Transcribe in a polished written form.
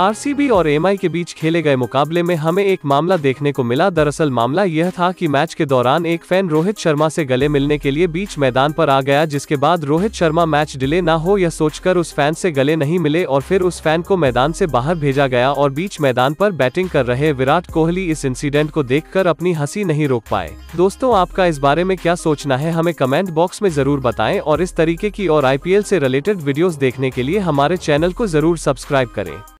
RCB और MI के बीच खेले गए मुकाबले में हमें एक मामला देखने को मिला। दरअसल मामला यह था कि मैच के दौरान एक फैन रोहित शर्मा से गले मिलने के लिए बीच मैदान पर आ गया, जिसके बाद रोहित शर्मा मैच डिले ना हो यह सोचकर उस फैन से गले नहीं मिले और फिर उस फैन को मैदान से बाहर भेजा गया और बीच मैदान पर बैटिंग कर रहे विराट कोहली इस इंसिडेंट को देखकर अपनी हंसी नहीं रोक पाए। दोस्तों, आपका इस बारे में क्या सोचना है हमें कमेंट बॉक्स में जरूर बताएं और इस तरीके की और आईपीएल से रिलेटेड वीडियोस देखने के लिए हमारे चैनल को जरूर सब्सक्राइब करें।